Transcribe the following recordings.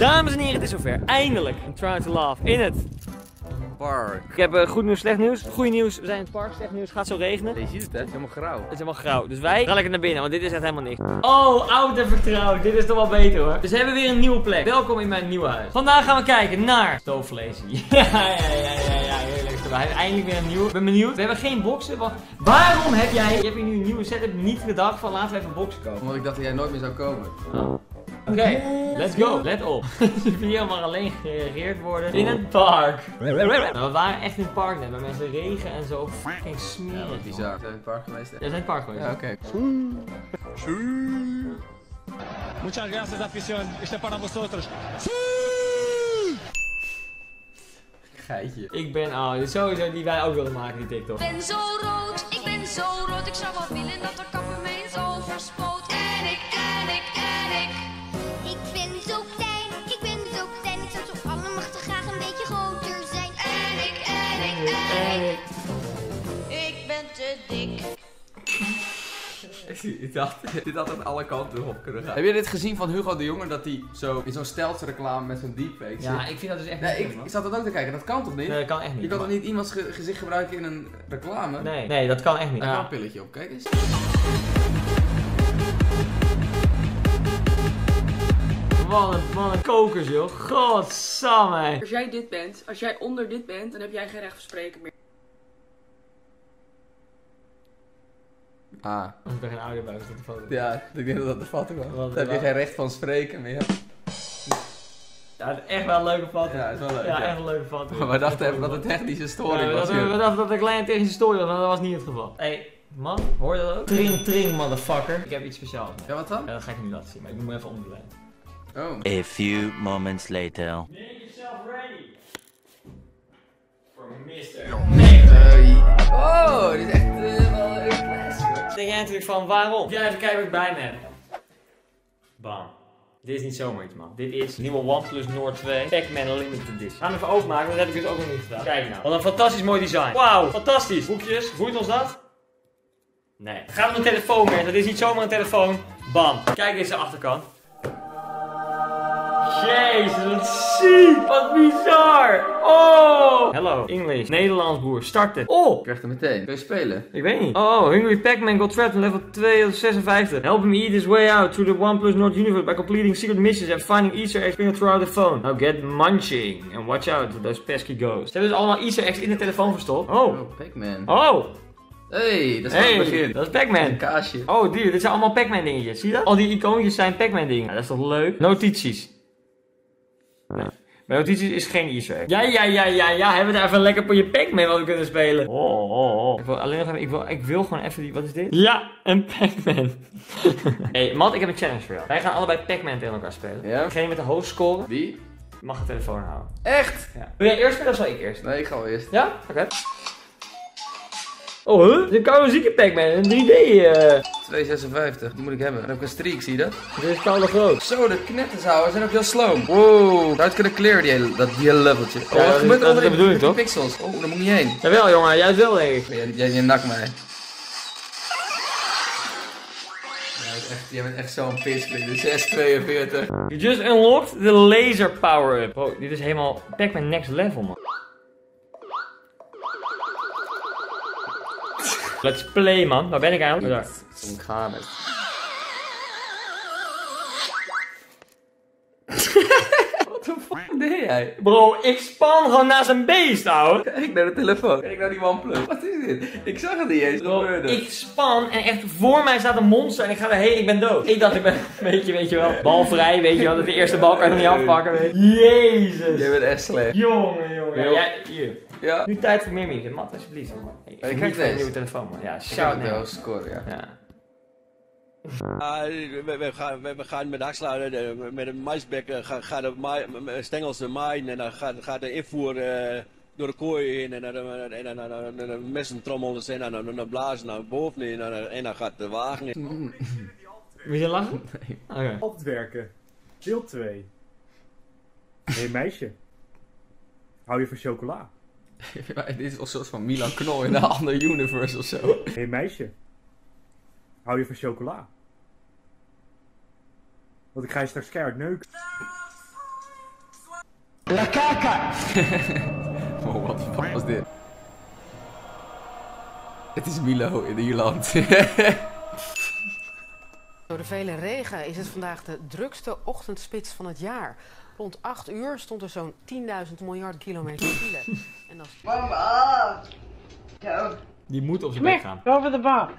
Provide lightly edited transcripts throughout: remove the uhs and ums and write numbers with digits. Dames en heren, het is zover. Eindelijk. I'm trying to laugh. In het park. Ik heb goed nieuws, slecht nieuws. Goeie nieuws, we zijn in het park. Slecht nieuws, gaat zo regenen. Je ziet het, hè? Het is helemaal grauw. Het is helemaal grauw. Dus wij gaan lekker naar binnen, want dit is echt helemaal niks. Oh, oud en vertrouwd. Dit is toch wel beter, hoor. Dus we hebben weer een nieuwe plek. Welkom in mijn nieuwe huis. Vandaag gaan we kijken naar stoofvlees. Ja. Heerlijk. We hebben eindelijk weer een nieuwe. Ik ben benieuwd. We hebben geen boksen, want waarom heb jij... Je hebt hier nu een nieuwe setup niet gedacht van laten we even boksen kopen. Omdat ik dacht dat jij nooit meer zou komen. Oh. Oké, let's go. Let op. Je video mag alleen gereageerd worden in het park. We waren echt in het park net, bij mensen regen en zo. Fucking smerig. Ja, wat bizar. Zijn we in het park geweest? Ja, zijn in het park geweest. Ja, oké. Muchas gracias, afición. Este para vosotros. Geitje. Ik ben oud. Dit is sowieso die wij ook wilden maken, die TikTok. Ik ben zo rood, ik ben zo rood. Ik zou wat willen dat er kappen mee is overspoot. En ik. Ik dacht, dit had aan alle kanten op kunnen gaan. Heb je dit gezien van Hugo de Jonge, dat hij zo in zo'n steltreclame met zo'n deepfake zit? Ja, ik vind dat dus echt niet. Ik zat dat ook te kijken, dat kan toch niet? Nee, dat kan echt niet. Je kan toch niet iemands gezicht gebruiken in een reclame? Nee, dat kan echt niet. Daar kan een pilletje op, kijk eens. Wat een kokers, joh. Godsamme. Als jij dit bent, als jij onder dit bent, dan heb jij geen recht van spreken meer. Ah. Ik ben geen ouder bij, dus dat de foto was. Ja, ik denk dat dat de foto was. Daar heb je geen recht van spreken meer. Ja, echt wel een leuke foto. Ja, is wel leuk. Ja, echt een leuke foto. Maar we dachten even dat het technische storing was. We dachten dat het een kleine technische storing was, maar dat was niet het geval. Hey. Man, hoor je dat ook? Tring, tring, motherfucker. Ik heb iets speciaals. Ja, wat dan? Ja, dat ga ik je niet laten zien, maar ik moet me even omdraaien. Oh. A few moments later. Make yourself ready. For Mr. Oh, dit is echt wel een classic. Denk jij natuurlijk van waarom? Ja, even kijken wat ik bij me heb. Bam. Dit is niet zomaar iets, man. Dit is nieuwe OnePlus Nord 2 Pac-Man Limited Edition. Gaan we even openmaken, want dat heb ik dus ook nog niet gedaan. Kijk nou. Wat een fantastisch mooi design. Wauw, fantastisch. Hoekjes, voelt ons dat? Nee. Gaat om een telefoon, man. Dat is niet zomaar een telefoon. Bam. Kijk deze achterkant. Jezus, wat ziek! Wat bizar! Oh! Hello, English. Nederlands boer, start het. Oh! Ik krijg het meteen. Kun je spelen? Ik weet niet. Oh, Hungry Pac-Man got trapped on level 256. Help him eat his way out through the OnePlus Nord universe by completing secret missions and finding Easter eggs sprinkled throughout the phone. Now get munching and watch out for those pesky ghosts. Ze hebben dus allemaal Easter eggs in de telefoon verstopt. Oh! Oh, Pac-Man. Oh! Hey, dat is het begin. Dat is Pac-Man. Een kaasje. Oh, dude, dit zijn allemaal Pac-Man dingetjes. Zie je dat? Al die icoontjes zijn Pac-Man dingen. Ja, dat is toch leuk? Notities. Ja. Bij notities is geen Easter egg. Ja. Hebben we daar even een lekker potje Pac-Man wel kunnen spelen? Oh. Ik wil alleen nog even, ik wil gewoon even die, wat is dit? Ja, een Pac-Man. Hey, Matt, ik heb een challenge voor jou. Wij gaan allebei Pac-Man tegen elkaar spelen. Ja. Degene met de hoogste score, die mag de telefoon houden. Echt? Ja. Wil jij eerst spelen of zal ik eerst? Nee, ik ga wel eerst. Ja? Oké. Oh, huh? Dit koude zieke Pac-Man, een 3D. 256, die moet ik hebben. Dan heb ik een streak, zie je dat? Dit is koude groot. Zo, de knettershouwers zijn ook heel slow. Wow, zou het kunnen clearen, die hele leveltje. Oh, ja, wat gebeurt er onder de bedoeling, toch? Pixels. Oh, daar moet ik niet heen. Jawel, jongen, juist wel, denk ik. Jij nakt mij. Jij bent echt zo'n pisclip, de 642. You just unlocked the laser power-up. Oh, dit is helemaal Pac-Man next level, man. Let's play, man. Waar ben ik eigenlijk? Daar. Ik ga met. Wat de fuck deed jij? Bro, ik span gewoon naast een beest, ouwe. Kijk naar de telefoon. Kijk naar die OnePlus. Wat is dit? Ik zag het niet eens. Bro, ik span en echt voor mij staat een monster en ik ga er heen. Ik ben dood. Ik dacht, ik ben weet je wel. Balvrij, weet je wel. Dat de eerste bal kan je nog niet afpakken. Weet je. Jezus. Jij bent echt slecht. Jongen. Ja, jij, hier. Ja. Nu tijd voor meer minuten. Matt, alsjeblieft. Ik krijg deze. Een nieuwe telefoon, man. Ja, shout out. Score, ja. We gaan met hakslaan, met een maisbek, gaan de stengels maaien en dan gaat de invoer door de kooi in en dan messentrommels en dan blazen naar boven in en dan gaat de wagen in. Wil je lachen? Nee. Op het werken. Deel 2. Hé meisje. Hou je van chocola? Dit is wel een soort van Milan Knol in een ander universe of zo. Hé meisje, hou je van chocola? Want ik ga je straks keihard neuken. La kaka! Oh, wat de fuck was dit? Het is Milo in Ierland. Door de vele regen is het vandaag de drukste ochtendspits van het jaar. Rond 8 uur stond er zo'n 10.000 miljard kilometer file. En dan... Mama! Die moet op zijn bek gaan. Over de baan.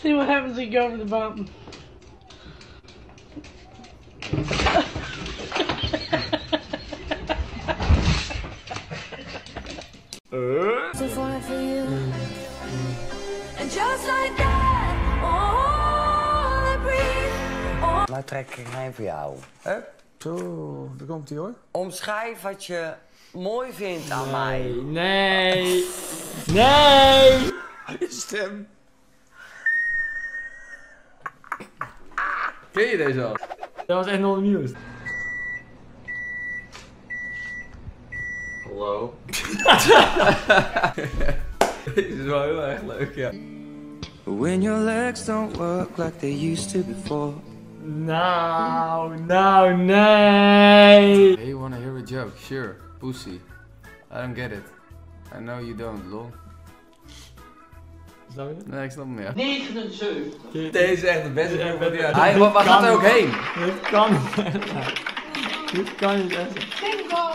See what happens if you go over the bump. So far for you. And just like that, all I breathe. Maar trek ik hem voor jou. Hup, zo, daar komt hij hoor. Omschrijf wat je mooi vindt aan mij. Nee, nee. Je stem. Ken je deze al? Dat was echt nog nieuws. Hallo. Dit is wel heel erg leuk, ja. When your legs don't work like they used to before. Nou, nou, nee. Hey, you wanna hear a joke? Sure, pussy. I don't get it. I know you don't, lol. Nee, ik snap hem meer. 79. Deze is echt de beste. Hij, waar gaat hij ook heen? Dit kan niet. Dit kan niet echt.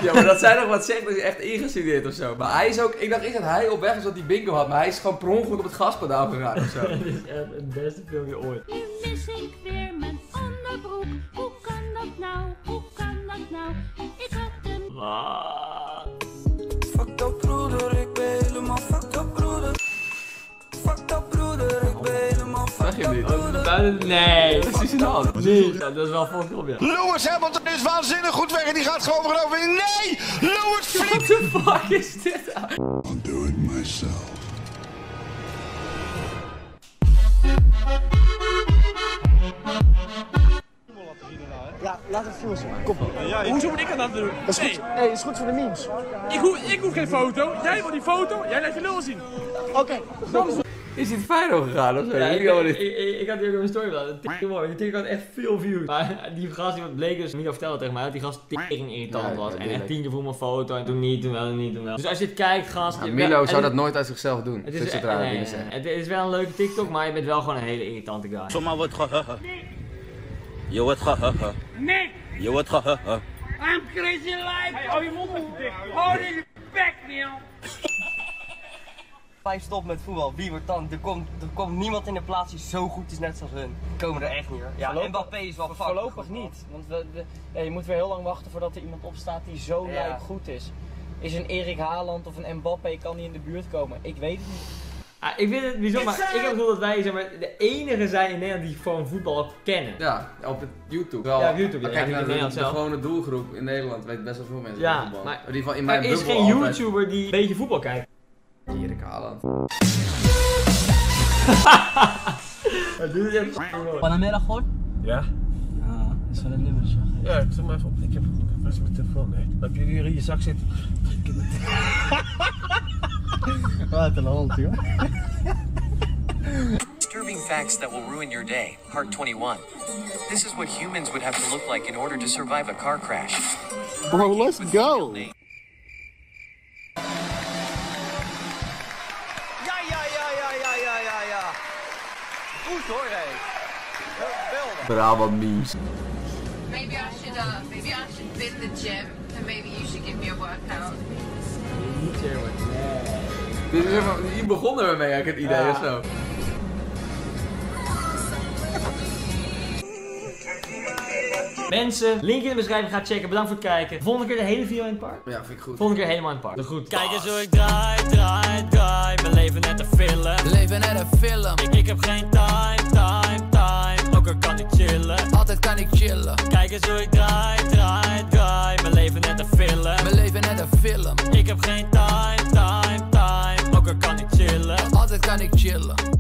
Ja, maar dat zijn nog wat segments echt ingestudeerd of zo. Maar hij is ook, ik dacht echt dat hij op weg is dat hij bingo had, maar hij is gewoon per ongeluk op het gaspedaal gegaan of zo. Dit is echt het beste filmpje ooit. Nu mis ik weer mijn onderbroek. Hoe kan dat nou? Hoe kan dat nou? Ik had hem. Fuck dat broeder, ik ben helemaal fuck dat broeder. Fuck dat broeder, ik ben helemaal fuck dat broeder. Nee, dat is niet al. Nee, dat is wel vol filmpje. Lewis Hamilton is waanzinnig goed weg en die gaat gewoon over. Nee! Lewis flipt! What the fuck is dit? I'll do it myself. Ja, laat het filmen. Kom. Ja, hoezo moet ik aan dat doen? Dat is goed. Nee, dat is goed voor de memes. Ik hoef geen foto. Jij wil die foto. Jij laat je lul zien. Oké. Is dit viral gegaan of zo? Ja, ik had hier ook in mijn story gedaan. Het had echt veel views. Maar die gast die wat bleek dus niet vertelde tegen mij dat die gast tering irritant was. En echt 10 keer voor mijn foto en toen niet, toen wel en niet, toen wel. Dus als je het kijkt, gast... Ja, Milo zou dat nooit uit zichzelf doen. Het is, het is wel een leuke TikTok, maar je bent wel gewoon een hele irritante guy. Zomaar wordt gehuggerd. Je wordt gehuggerd. Nee! Je wordt gehuggerd. I'm crazy life! Hey, hou je mond met je dik. Hou je bek, Milo! Vijf stop met voetbal, wie wordt dan? Er komt niemand in de plaats die zo goed is net zoals hun. Die komen er echt niet hoor. Ja, Mbappé is wel fuck. Voorlopig niet. Want je moet weer heel lang wachten voordat er iemand opstaat die zo lijk goed is. Is een Erik Haaland of een Mbappé, kan die in de buurt komen? Ik weet het niet. Ah, ik vind het bijzonder, maar ik heb het gevoel dat wij zeg maar, de enige zijn in Nederland die gewoon voetbal kennen. Ja, op het YouTube. Wel, ja, op YouTube. Ja, kijk, ja, de gewone doelgroep in Nederland weet best wel veel mensen van voetbal. Maar in ieder geval in mijn bubbel. Er is geen YouTuber altijd die een beetje voetbal kijkt. Erik Haaland. Panamera hoor? Ja. Ja, is wel een nummertje. Ja, ik zet maar even op. Ik heb best mijn telefoon. Nee. Heb je hier in je zak zitten? Wat een hond, joh. Disturbing facts that will ruin your day, part 21. This is what humans would have to look like in order to survive a car crash. Bro, let's go! Goed hoor, hé. Brabant memes. Maybe I should visit the gym and maybe you should give me a workout. Niet serieus. Hier begonnen we mee, ik het idee of zo. Mensen, link in de beschrijving, ga checken. Bedankt voor het kijken. Volgende keer de hele video in het park. Ja, vind ik goed. Volgende keer helemaal in het park. Dat is goed. Kijk eens hoe ik draai. Mijn leven net een film. Leven net een film. Ik heb geen time. Ook al kan ik chillen. Altijd kan ik chillen. Kijk eens hoe ik draai. Mijn leven net een film. Mijn leven net een film. Ik heb geen time. Ook al kan ik chillen. Altijd kan ik chillen.